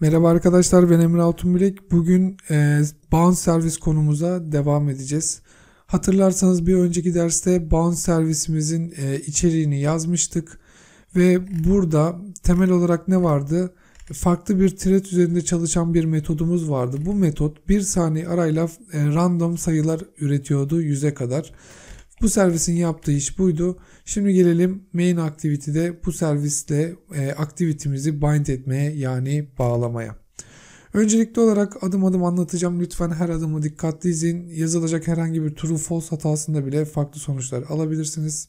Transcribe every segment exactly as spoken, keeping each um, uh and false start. Merhaba arkadaşlar, ben Emre Altunbilek. Bugün e, Bound Service konumuza devam edeceğiz. Hatırlarsanız bir önceki derste Bound servisimizin e, içeriğini yazmıştık. Ve burada temel olarak ne vardı? Farklı bir thread üzerinde çalışan bir metodumuz vardı. Bu metot bir saniye arayla e, random sayılar üretiyordu yüze kadar. Bu servisin yaptığı iş buydu. Şimdi gelelim main activity'de bu servisle e, activity'mizi bind etmeye, yani bağlamaya. Öncelikli olarak adım adım anlatacağım. Lütfen her adımı dikkatli izleyin. Yazılacak herhangi bir true false hatasında bile farklı sonuçlar alabilirsiniz.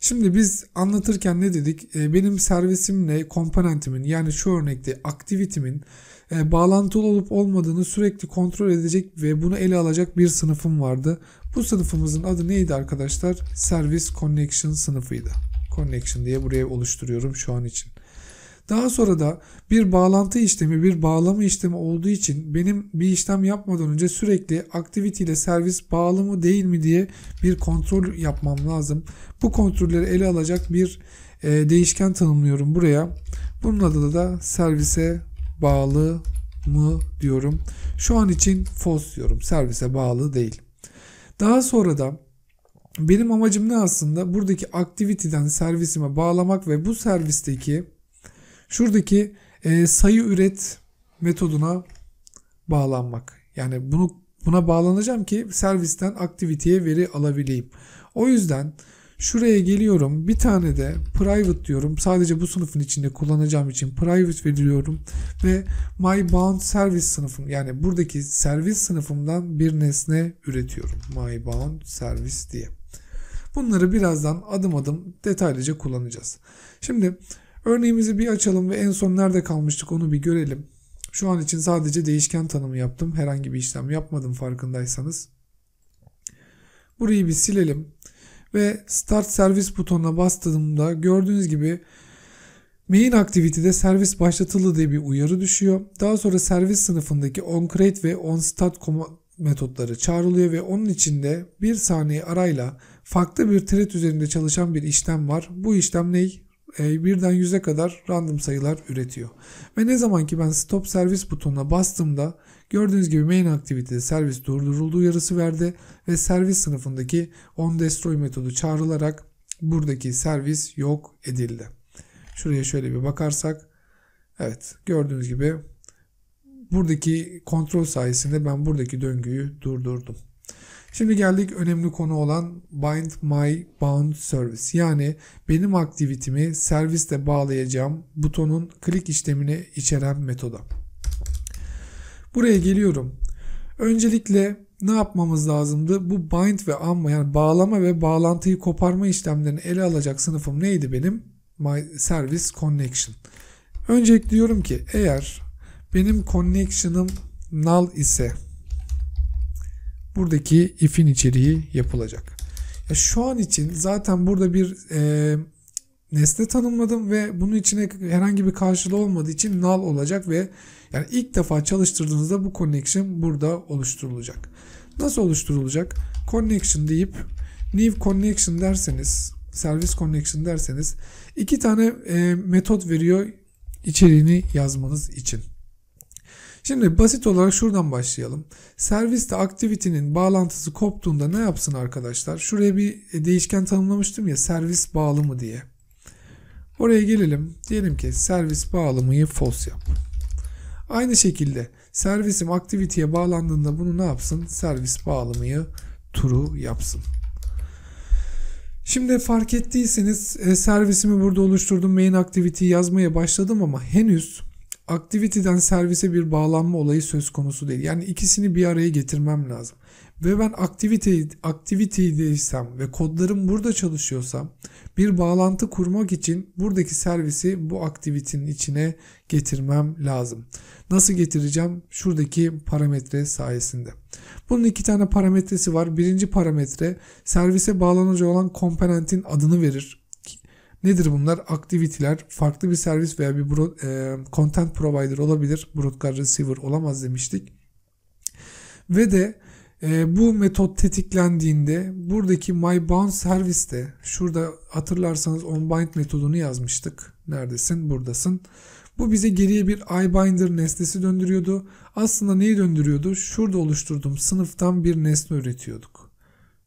Şimdi biz anlatırken ne dedik? Benim servisimle komponentimin, yani şu örnekte activity'min bağlantılı olup olmadığını sürekli kontrol edecek ve bunu ele alacak bir sınıfım vardı. Bu sınıfımızın adı neydi arkadaşlar? MyServiceConnection sınıfıydı. Connection diye buraya oluşturuyorum şu an için. Daha sonra da bir bağlantı işlemi, bir bağlama işlemi olduğu için benim bir işlem yapmadan önce sürekli activity ile servis bağlı mı değil mi diye bir kontrol yapmam lazım. Bu kontrolleri ele alacak bir e, değişken tanımlıyorum buraya. Bunun adı da servise bağlı mı diyorum. Şu an için false diyorum. Servise bağlı değil. Daha sonra da benim amacım ne aslında? Buradaki activity'den servisime bağlamak ve bu servisteki şuradaki e, sayı üret metoduna bağlanmak. Yani bunu buna bağlanacağım ki servisten activity'ye veri alabileyim. O yüzden şuraya geliyorum. Bir tane de private diyorum. Sadece bu sınıfın içinde kullanacağım için private veriyorum. Ve MyBoundService sınıfım, yani buradaki servis sınıfımdan bir nesne üretiyorum. MyBoundService diye. Bunları birazdan adım adım detaylıca kullanacağız. Şimdi örneğimizi bir açalım ve en son nerede kalmıştık onu bir görelim. Şu an için sadece değişken tanımı yaptım. Herhangi bir işlem yapmadım farkındaysanız. Burayı bir silelim. Ve Start Servis butonuna bastığımda gördüğünüz gibi Main Activity'de servis başlatıldı diye bir uyarı düşüyor. Daha sonra servis sınıfındaki onCreate ve onStart metotları çağrılıyor ve onun içinde bir saniye arayla farklı bir thread üzerinde çalışan bir işlem var. Bu işlem ney? Birden yüze kadar random sayılar üretiyor. Ve ne zaman ki ben Stop Servis butonuna bastığımda gördüğünüz gibi Main Activity'de servis durduruldu uyarısı verdi ve servis sınıfındaki onDestroy metodu çağrılarak buradaki servis yok edildi. Şuraya şöyle bir bakarsak, evet, gördüğünüz gibi buradaki kontrol sayesinde ben buradaki döngüyü durdurdum. Şimdi geldik önemli konu olan bind my bound service, yani benim aktivitimi servisle bağlayacağım butonun click işlemini içeren metoda. Buraya geliyorum. Öncelikle ne yapmamız lazımdı? Bu bind ve unbind, yani bağlama ve bağlantıyı koparma işlemlerini ele alacak sınıfım neydi benim? MyServiceConnection. Öncelikle diyorum ki eğer benim connection'ım null ise buradaki if'in içeriği yapılacak. Ya şu an için zaten burada bir e, nesne tanımladım ve bunun içine herhangi bir karşılığı olmadığı için null olacak ve yani ilk defa çalıştırdığınızda bu connection burada oluşturulacak. Nasıl oluşturulacak? Connection deyip new connection derseniz, service connection derseniz iki tane e, metot veriyor içeriğini yazmanız için. Şimdi basit olarak şuradan başlayalım. Serviste activity'nin bağlantısı koptuğunda ne yapsın arkadaşlar? Şuraya bir değişken tanımlamıştım ya, servis bağlı mı diye. Oraya gelelim. Diyelim ki servis bağlamıyı false yap. Aynı şekilde servisim activity'ye bağlandığında bunu ne yapsın? Servis bağlamıyı true yapsın. Şimdi fark ettiyseniz e, servisimi burada oluşturdum. Main activity'yi yazmaya başladım ama henüz activity'den servise bir bağlanma olayı söz konusu değil. Yani ikisini bir araya getirmem lazım. Ve ben activity, activity'deysem ve kodlarım burada çalışıyorsam bir bağlantı kurmak için buradaki servisi bu activity'nin içine getirmem lazım. Nasıl getireceğim? Şuradaki parametre sayesinde. Bunun iki tane parametresi var. Birinci parametre servise bağlanacak olan komponentin adını verir. Nedir bunlar? Aktiviteler. Farklı bir servis veya bir broad, e, content provider olabilir. Broadcast receiver olamaz demiştik. Ve de e, bu metot tetiklendiğinde buradaki MyBoundService'de şurada hatırlarsanız onBind metodunu yazmıştık. Neredesin? Buradasın. Bu bize geriye bir IBinder nesnesi döndürüyordu. Aslında neyi döndürüyordu? Şurada oluşturduğum sınıftan bir nesne üretiyorduk.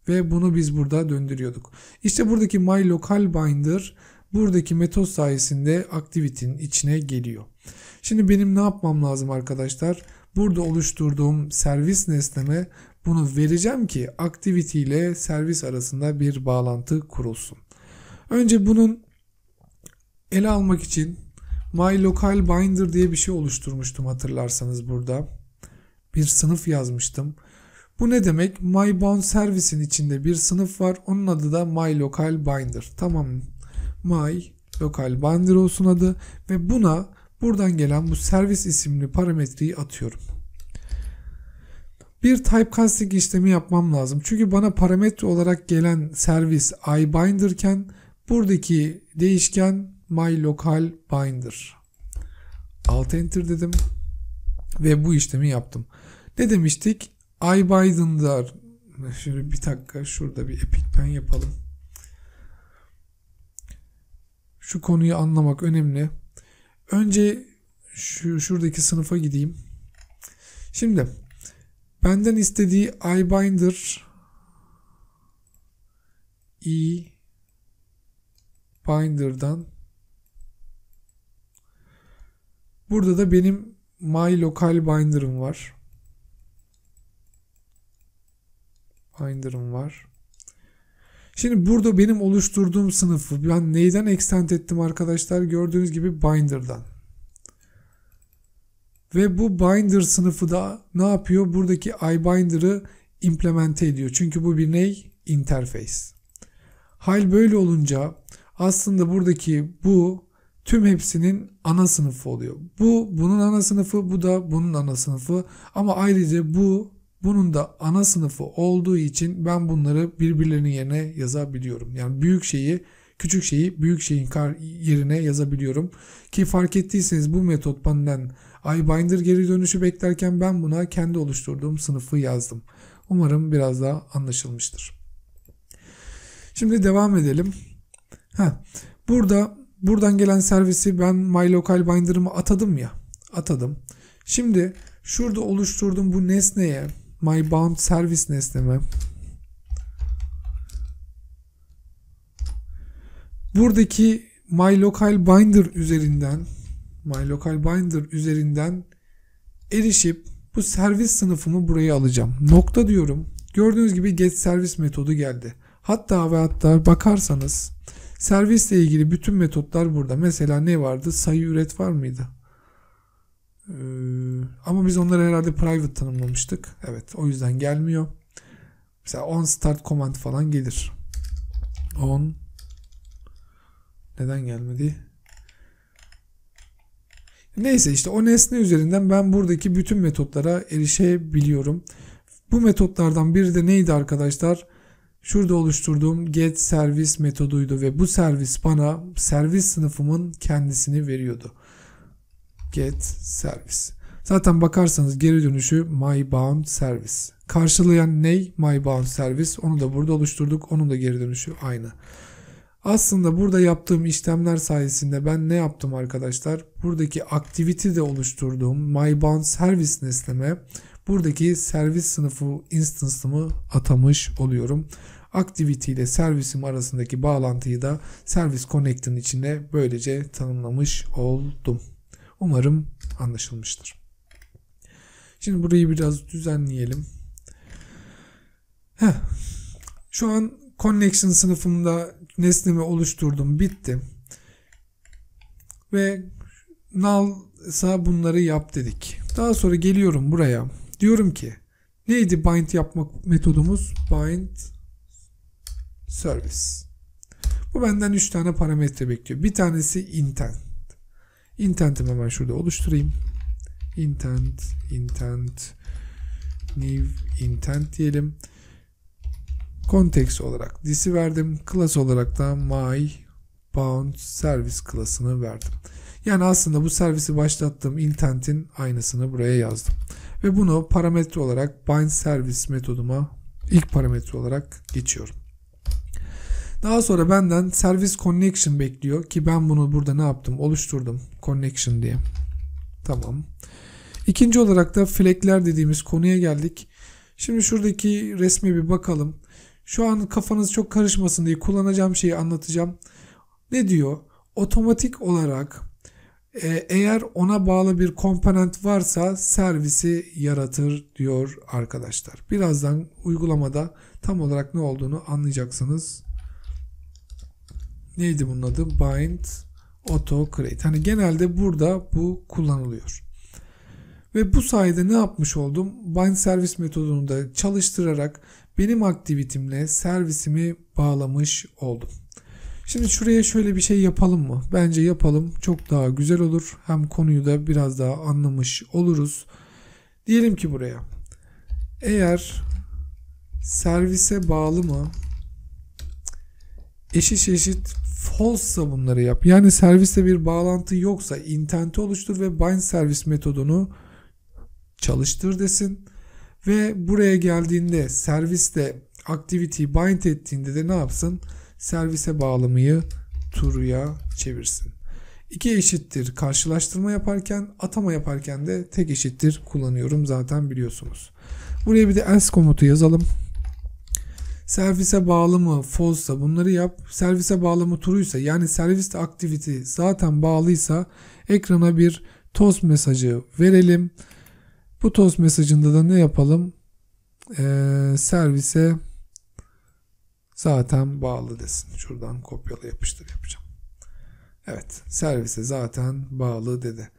Ve bunu biz burada döndürüyorduk. İşte buradaki MyLocalBinder buradaki metot sayesinde activity'nin içine geliyor. Şimdi benim ne yapmam lazım arkadaşlar? Burada oluşturduğum servis nesneme bunu vereceğim ki activity ile servis arasında bir bağlantı kurulsun. Önce bunun ele almak için MyLocalBinder diye bir şey oluşturmuştum hatırlarsanız burada. Bir sınıf yazmıştım. Bu ne demek? MyBoundService'in içinde bir sınıf var. Onun adı da MyLocalBinder. Tamam. MyLocalBinder olsun adı ve buna buradan gelen bu servis isimli parametreyi atıyorum. Bir typecasting işlemi yapmam lazım. Çünkü bana parametre olarak gelen servis IBinder iken buradaki değişken MyLocalBinder. Alt enter dedim ve bu işlemi yaptım. Ne demiştik? IBinder'lar. Şimdi bir dakika şurada bir epic pen yapalım. Şu konuyu anlamak önemli. Önce şu şuradaki sınıfa gideyim. Şimdi benden istediği IBinder IBinder'dan burada da benim MyLocalBinder'ım var. Binder'ım var. Şimdi burada benim oluşturduğum sınıfı ben neyden extend ettim arkadaşlar? Gördüğünüz gibi Binder'dan. Ve bu Binder sınıfı da ne yapıyor? Buradaki IBinder'ı implemente ediyor. Çünkü bu bir ney? Interface. Hal böyle olunca aslında buradaki bu tüm hepsinin ana sınıfı oluyor. Bu bunun ana sınıfı, bu da bunun ana sınıfı. Ama ayrıca bu bunun da ana sınıfı olduğu için ben bunları birbirlerinin yerine yazabiliyorum. Yani büyük şeyi, küçük şeyi büyük şeyin yerine yazabiliyorum. Ki fark ettiyseniz bu metot benden IBinder geri dönüşü beklerken ben buna kendi oluşturduğum sınıfı yazdım. Umarım biraz daha anlaşılmıştır. Şimdi devam edelim. Heh, burada buradan gelen servisi ben MyLocalBinder'ıma atadım ya. Atadım. Şimdi şurada oluşturduğum bu nesneye MyBoundService nesneme buradaki MyLocalBinder üzerinden MyLocalBinder üzerinden erişip bu servis sınıfımı buraya alacağım. Nokta diyorum. Gördüğünüz gibi getService metodu geldi. Hatta ve hatta bakarsanız servisle ilgili bütün metotlar burada. Mesela ne vardı? Sayı üret var mıydı? Ee, ama biz onları herhalde private tanımlamıştık. Evet, o yüzden gelmiyor. Mesela on start command falan gelir. on neden gelmedi? Neyse işte o nesne üzerinden ben buradaki bütün metotlara erişebiliyorum. Bu metotlardan biri de neydi arkadaşlar? Şurada oluşturduğum get servis metoduydu ve bu servis bana servis sınıfımın kendisini veriyordu. Get servis. Zaten bakarsanız geri dönüşü MyBoundService. Karşılayan ney? MyBoundService. Onu da burada oluşturduk. Onun da geri dönüşü aynı. Aslında burada yaptığım işlemler sayesinde ben ne yaptım arkadaşlar? Buradaki activity'de oluşturduğum MyBoundService nesneme buradaki servis sınıfı instance'ımı atamış oluyorum. Activity ile servisim arasındaki bağlantıyı da ServiceConnect'in içine böylece tanımlamış oldum. Umarım anlaşılmıştır. Şimdi burayı biraz düzenleyelim. Heh. Şu an Connection sınıfımda nesnemi oluşturdum. Bitti. Ve null'sa bunları yap dedik. Daha sonra geliyorum buraya. Diyorum ki neydi bind yapmak metodumuz? Bind service. Bu benden üç tane parametre bekliyor. Bir tanesi intent. Intent'imi hemen şurada oluşturayım. Intent, intent, new intent diyelim. Context olarak this'i verdim. Class olarak da MyBoundService class'ını verdim. Yani aslında bu servisi başlattığım intent'in aynısını buraya yazdım. Ve bunu parametre olarak bindService metoduma ilk parametre olarak geçiyorum. Daha sonra benden servis connection bekliyor ki ben bunu burada ne yaptım? Oluşturdum connection diye. Tamam. İkinci olarak da flag'ler dediğimiz konuya geldik. Şimdi şuradaki resme bir bakalım. Şu an kafanız çok karışmasın diye kullanacağım şeyi anlatacağım. Ne diyor? Otomatik olarak eğer ona bağlı bir komponent varsa servisi yaratır diyor arkadaşlar. Birazdan uygulamada tam olarak ne olduğunu anlayacaksınız. Neydi bunun adı? Bind Auto Create. Hani genelde burada bu kullanılıyor. Ve bu sayede ne yapmış oldum? Bind Service metodunu da çalıştırarak benim aktivitimle servisimi bağlamış oldum. Şimdi şuraya şöyle bir şey yapalım mı? Bence yapalım. Çok daha güzel olur. Hem konuyu da biraz daha anlamış oluruz. Diyelim ki buraya. Eğer servise bağlı mı eşit eşit false'sa bunları yap. Yani serviste bir bağlantı yoksa intent'i oluştur ve bind service metodunu çalıştır desin. Ve buraya geldiğinde serviste activity bind ettiğinde de ne yapsın? Servise bağlamayı true'ya çevirsin. İki eşittir karşılaştırma yaparken, atama yaparken de tek eşittir kullanıyorum zaten biliyorsunuz. Buraya bir de else komutu yazalım. Servise bağlı mı false'sa bunları yap. Servise bağlı mı true'ysa, yani serviste activity zaten bağlıysa ekrana bir toast mesajı verelim. Bu toast mesajında da ne yapalım? Ee, servise zaten bağlı desin. Şuradan kopyala yapıştır yapacağım. Evet, servise zaten bağlı dedi.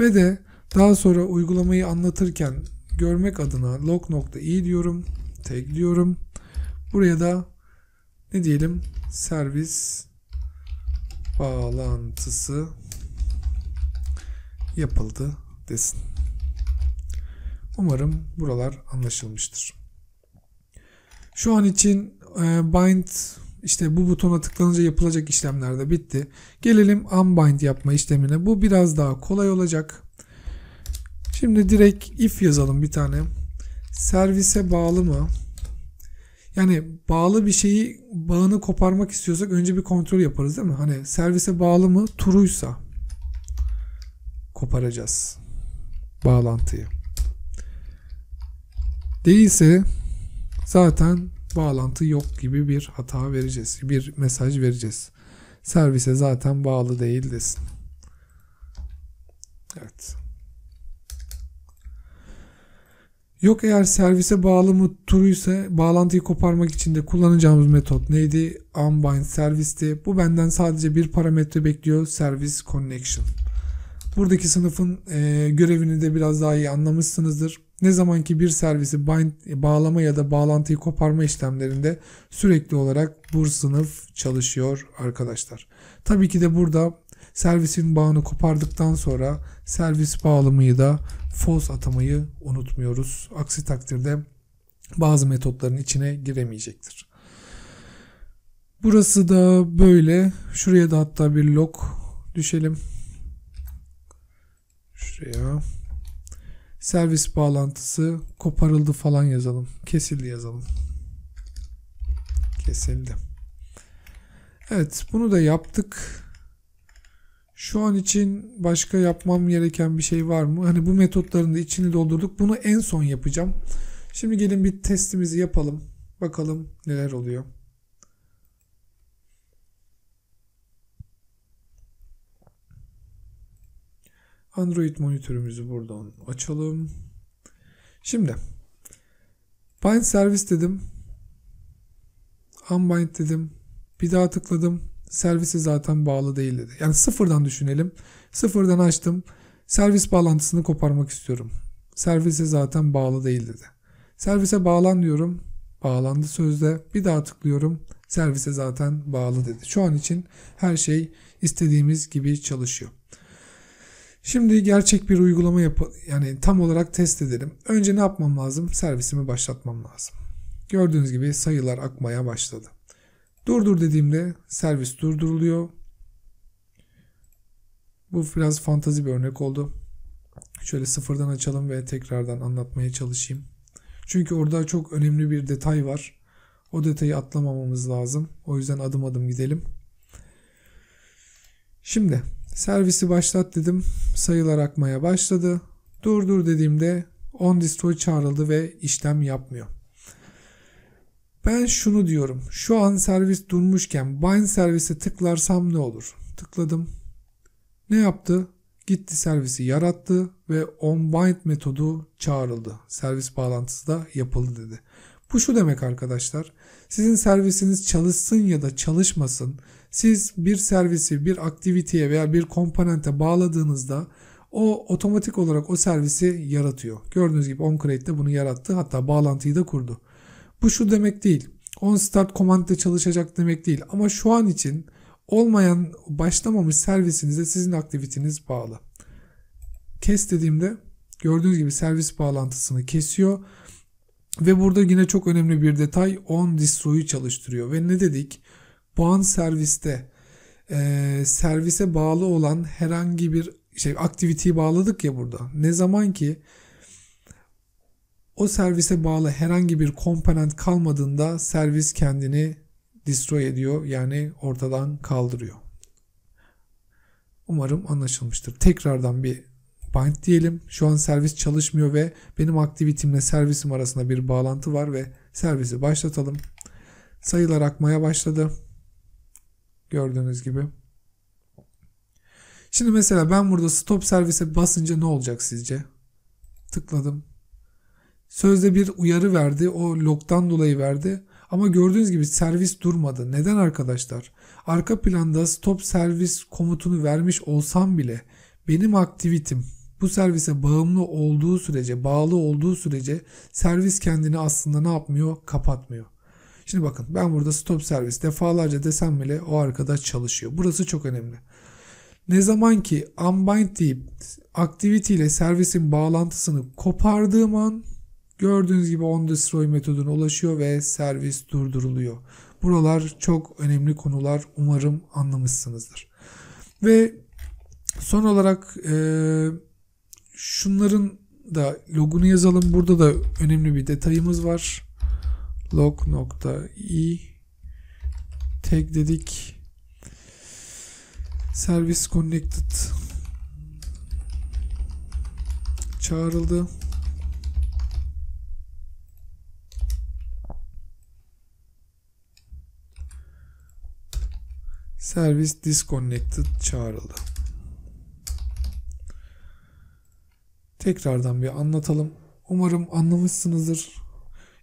Ve de daha sonra uygulamayı anlatırken görmek adına log.i diyorum. Tag diyorum. Buraya da ne diyelim? Servis bağlantısı yapıldı desin. Umarım buralar anlaşılmıştır. Şu an için bind, işte bu butona tıklanınca yapılacak işlemler de bitti. Gelelim unbind yapma işlemine. Bu biraz daha kolay olacak. Şimdi direkt if yazalım bir tane. Servise bağlı mı? Yani bağlı bir şeyi, bağını koparmak istiyorsak önce bir kontrol yaparız değil mi? Hani servise bağlı mı? True'ysa koparacağız bağlantıyı. Değilse zaten bağlantı yok gibi bir hata vereceğiz. Bir mesaj vereceğiz. Servise zaten bağlı değil desin. Evet. Yok eğer servise bağlı mı true'ysa bağlantıyı koparmak için de kullanacağımız metot neydi? Unbind servisti. Bu benden sadece bir parametre bekliyor. Service connection. Buradaki sınıfın e, görevini de biraz daha iyi anlamışsınızdır. Ne zamanki bir servisi bind, bağlama ya da bağlantıyı koparma işlemlerinde sürekli olarak bu sınıf çalışıyor arkadaşlar. Tabii ki de burada servisin bağını kopardıktan sonra servis bağlamayı da false atamayı unutmuyoruz. Aksi takdirde bazı metotların içine giremeyecektir. Burası da böyle. Şuraya da hatta bir log düşelim. Şuraya. Servis bağlantısı koparıldı falan yazalım. Kesildi yazalım. Kesildi. Evet, bunu da yaptık. Şu an için başka yapmam gereken bir şey var mı? Hani bu metotların da içini doldurduk. Bunu en son yapacağım. Şimdi gelin bir testimizi yapalım. Bakalım neler oluyor. Android monitörümüzü buradan açalım. Şimdi bind servis dedim. Unbind dedim. Bir daha tıkladım. Servise zaten bağlı değil dedi. Yani sıfırdan düşünelim. Sıfırdan açtım. Servis bağlantısını koparmak istiyorum. Servise zaten bağlı değil dedi. Servise bağlan diyorum. Bağlandı sözde. Bir daha tıklıyorum. Servise zaten bağlı dedi. Şu an için her şey istediğimiz gibi çalışıyor. Şimdi gerçek bir uygulama yap, yani tam olarak test edelim. Önce ne yapmam lazım? Servisimi başlatmam lazım. Gördüğünüz gibi sayılar akmaya başladı. Durdur dediğimde servis durduruluyor. Bu biraz fantazi bir örnek oldu. Şöyle sıfırdan açalım ve tekrardan anlatmaya çalışayım. Çünkü orada çok önemli bir detay var. O detayı atlamamamız lazım. O yüzden adım adım gidelim. Şimdi servisi başlat dedim. Sayılar akmaya başladı. Durdur dediğimde onDestroy çağrıldı ve işlem yapmıyor. Ben şunu diyorum. Şu an servis durmuşken Bind servise tıklarsam ne olur? Tıkladım. Ne yaptı? Gitti servisi yarattı ve onBind metodu çağrıldı. Servis bağlantısı da yapıldı dedi. Bu şu demek arkadaşlar. Sizin servisiniz çalışsın ya da çalışmasın. Siz bir servisi bir aktiviteye veya bir komponente bağladığınızda o otomatik olarak o servisi yaratıyor. Gördüğünüz gibi onCreate'de bunu yarattı. Hatta bağlantıyı da kurdu. Bu şu demek değil. OnStart command'de çalışacak demek değil. Ama şu an için olmayan, başlamamış servisinize sizin aktiviteniz bağlı. Kes dediğimde gördüğünüz gibi servis bağlantısını kesiyor. Ve burada yine çok önemli bir detay, onDestroy'u çalıştırıyor. Ve ne dedik? Bound serviste e, servise bağlı olan herhangi bir şey, aktiviteyi bağladık ya burada. Ne zaman ki o servise bağlı herhangi bir komponent kalmadığında servis kendini destroy ediyor. Yani ortadan kaldırıyor. Umarım anlaşılmıştır. Tekrardan bir bind diyelim. Şu an servis çalışmıyor ve benim aktivitimle servisim arasında bir bağlantı var ve servisi başlatalım. Sayılar akmaya başladı. Gördüğünüz gibi. Şimdi mesela ben burada stop servise basınca ne olacak sizce? Tıkladım. Sözde bir uyarı verdi. O log'dan dolayı verdi. Ama gördüğünüz gibi servis durmadı. Neden arkadaşlar? Arka planda stop servis komutunu vermiş olsam bile benim aktivitim bu servise bağımlı olduğu sürece, bağlı olduğu sürece servis kendini aslında ne yapmıyor? Kapatmıyor. Şimdi bakın ben burada stop servis defalarca desem bile o arkada çalışıyor. Burası çok önemli. Ne zaman ki unbind deyip activity ile servisin bağlantısını kopardığım an gördüğünüz gibi onDestroy metoduna ulaşıyor ve servis durduruluyor. Buralar çok önemli konular. Umarım anlamışsınızdır. Ve son olarak e, şunların da logunu yazalım. Burada da önemli bir detayımız var. Log.i tag dedik. Service connected çağrıldı. Service disconnected çağrıldı. Tekrardan bir anlatalım. Umarım anlamışsınızdır.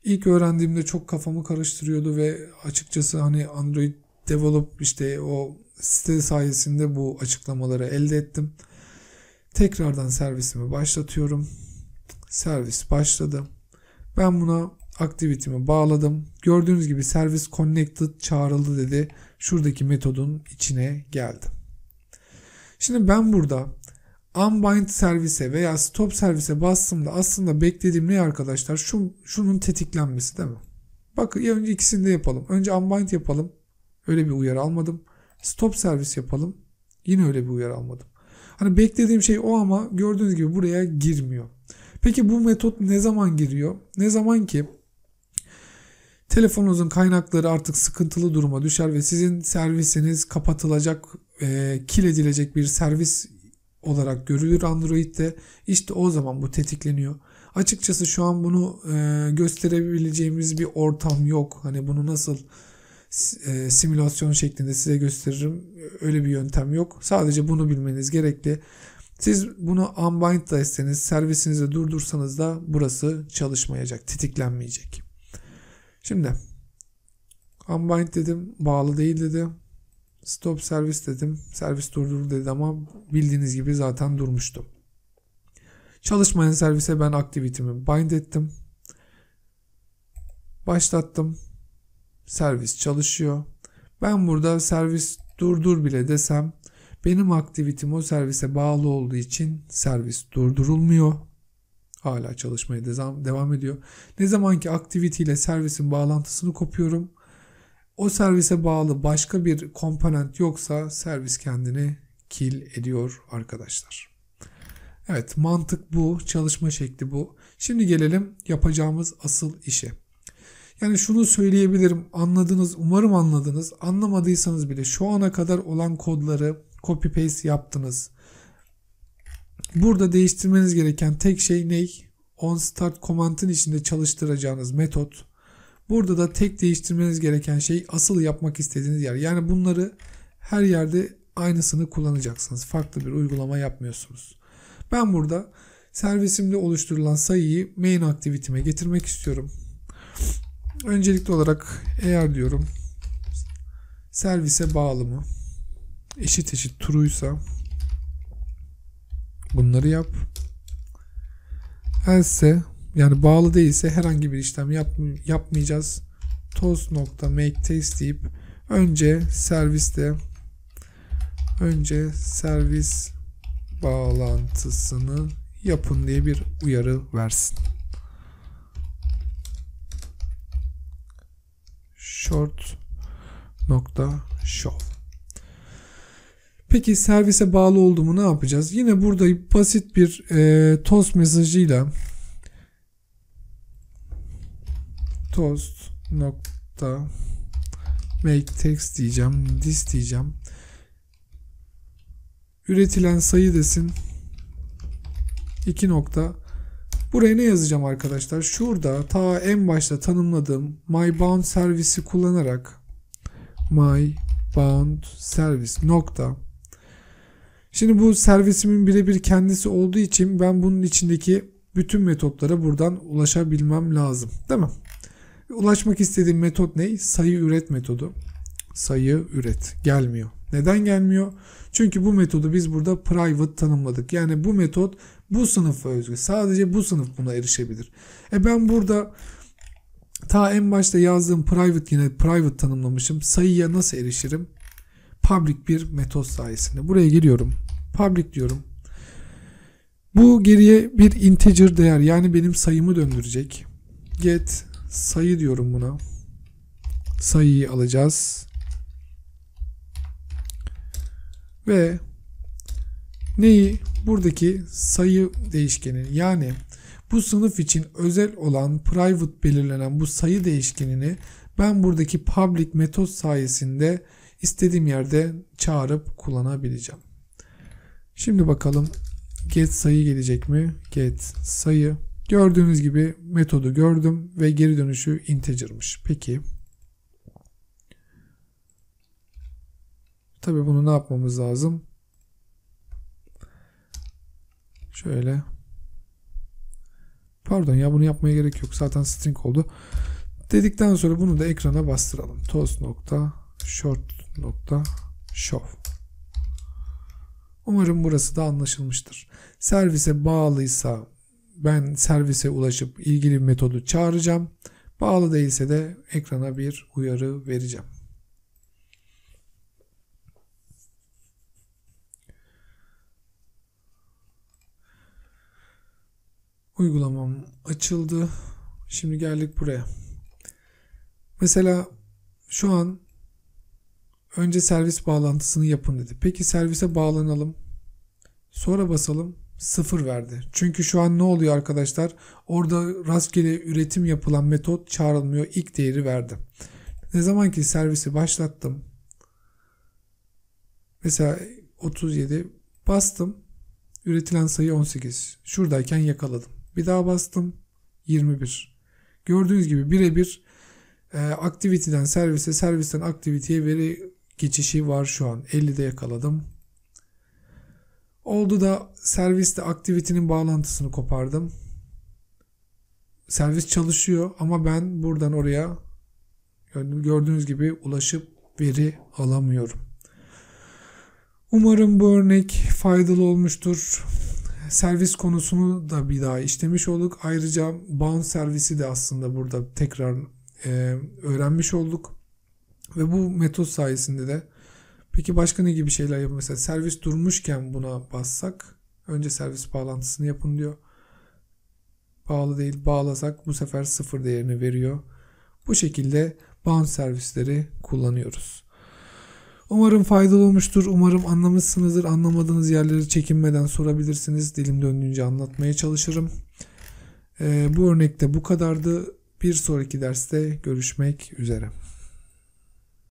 İlk öğrendiğimde çok kafamı karıştırıyordu ve açıkçası hani Android Develop işte o site sayesinde bu açıklamaları elde ettim. Tekrardan servisimi başlatıyorum. Servis başladı. Ben buna aktivitemi bağladım. Gördüğünüz gibi servis connected çağrıldı dedi. Şuradaki metodun içine geldi. Şimdi ben burada unbind servise veya stop servise bastığımda aslında beklediğim ne arkadaşlar? Şu, şunun tetiklenmesi değil mi? Bakın ya önce ikisini de yapalım. Önce unbind yapalım. Öyle bir uyarı almadım. Stop servis yapalım. Yine öyle bir uyarı almadım. Hani beklediğim şey o ama gördüğünüz gibi buraya girmiyor. Peki bu metot ne zaman giriyor? Ne zaman ki telefonunuzun kaynakları artık sıkıntılı duruma düşer ve sizin servisiniz kapatılacak, e, kill edilecek bir servis olarak görülür Android'de. İşte o zaman bu tetikleniyor. Açıkçası şu an bunu e, gösterebileceğimiz bir ortam yok. Hani bunu nasıl e, simülasyon şeklinde size gösteririm. Öyle bir yöntem yok. Sadece bunu bilmeniz gerekli. Siz bunu unbind da etseniz, servisinizi durdursanız da burası çalışmayacak, tetiklenmeyecek. Şimdi unbind dedim, bağlı değil dedi. Stop servis dedim, servis durdurdu dedi ama bildiğiniz gibi zaten durmuştu. Çalışmayan servise ben aktivitemi bind ettim. Başlattım. Servis çalışıyor. Ben burada servis durdur bile desem benim aktivitim o servise bağlı olduğu için servis durdurulmuyor. Hala çalışmaya devam ediyor. Ne zamanki aktivite ile servisin bağlantısını kopuyorum, o servise bağlı başka bir komponent yoksa servis kendini kill ediyor arkadaşlar. Evet, mantık bu. Çalışma şekli bu. Şimdi gelelim yapacağımız asıl işe. Yani şunu söyleyebilirim, anladınız, umarım anladınız. Anlamadıysanız bile şu ana kadar olan kodları copy paste yaptınız. Burada değiştirmeniz gereken tek şey ne? OnStart komantın içinde çalıştıracağınız metot. Burada da tek değiştirmeniz gereken şey asıl yapmak istediğiniz yer. Yani bunları her yerde aynısını kullanacaksınız. Farklı bir uygulama yapmıyorsunuz. Ben burada servisimde oluşturulan sayıyı main aktiviteme getirmek istiyorum. Öncelikli olarak eğer diyorum servise bağlı mı eşit eşit true'ysa bunları yap. Else, yani bağlı değilse herhangi bir işlem yap, yapmayacağız. Toast.makeTest deyip önce serviste önce servis bağlantısını yapın diye bir uyarı versin. Short.show. Peki servise bağlı oldu mu ne yapacağız? Yine burada basit bir e, toast mesajıyla toast nokta make text diyeceğim, this diyeceğim. Üretilen sayı desin. iki nokta. Buraya ne yazacağım arkadaşlar? Şurada ta en başta tanımladığım MyBound servisi kullanarak MyBound service nokta. Şimdi bu servisimin birebir kendisi olduğu için ben bunun içindeki bütün metotlara buradan ulaşabilmem lazım. Değil mi? Ulaşmak istediğim metot ne? Sayı üret metodu. Sayı üret. Gelmiyor. Neden gelmiyor? Çünkü bu metodu biz burada private tanımladık. Yani bu metot bu sınıfa özgü. Sadece bu sınıf buna erişebilir. E ben burada ta en başta yazdığım private yine private tanımlamışım. Sayıya nasıl erişirim? Public bir metot sayesinde. Buraya geliyorum. Public diyorum. Bu geriye bir integer değer. Yani benim sayımı döndürecek. Get sayı diyorum buna. Sayıyı alacağız. Ve neyi? Buradaki sayı değişkenini, yani bu sınıf için özel olan private belirlenen bu sayı değişkenini ben buradaki public metot sayesinde istediğim yerde çağırıp kullanabileceğim. Şimdi bakalım get sayı gelecek mi? Get sayı. Gördüğünüz gibi metodu gördüm ve geri dönüşü integer'mış. Peki. Tabii bunu ne yapmamız lazım? Şöyle. Pardon ya, bunu yapmaya gerek yok. Zaten string oldu. Dedikten sonra bunu da ekrana bastıralım. Toast.short.show. Umarım burası da anlaşılmıştır. Servise bağlıysa ben servise ulaşıp ilgili metodu çağıracağım. Bağlı değilse de ekrana bir uyarı vereceğim. Uygulamam açıldı. Şimdi geldik buraya. Mesela şu an önce servis bağlantısını yapın dedi. Peki servise bağlanalım. Sonra basalım. Sıfır verdi. Çünkü şu an ne oluyor arkadaşlar? Orada rastgele üretim yapılan metot çağrılmıyor. İlk değeri verdi. Ne zaman ki servisi başlattım. Mesela otuz yedi bastım. Üretilen sayı on sekiz. Şuradayken yakaladım. Bir daha bastım. yirmi bir. Gördüğünüz gibi birebir e, aktiviteden servise, servisten aktiviteye veri geçişi var şu an. ellide yakaladım. Oldu da serviste aktivitenin bağlantısını kopardım. Servis çalışıyor ama ben buradan oraya gördüğünüz gibi ulaşıp veri alamıyorum. Umarım bu örnek faydalı olmuştur. Servis konusunu da bir daha işlemiş olduk. Ayrıca Bound servisi de aslında burada tekrar e, öğrenmiş olduk. Ve bu metot sayesinde de peki başka ne gibi şeyler yapalım? Mesela servis durmuşken buna bassak. Önce servis bağlantısını yapın diyor. Bağlı değil. Bağlasak bu sefer sıfır değerini veriyor. Bu şekilde Bound servisleri kullanıyoruz. Umarım faydalı olmuştur. Umarım anlamışsınızdır. Anlamadığınız yerleri çekinmeden sorabilirsiniz. Dilim döndüğünce anlatmaya çalışırım. Ee, bu örnekte bu kadardı. Bir sonraki derste görüşmek üzere.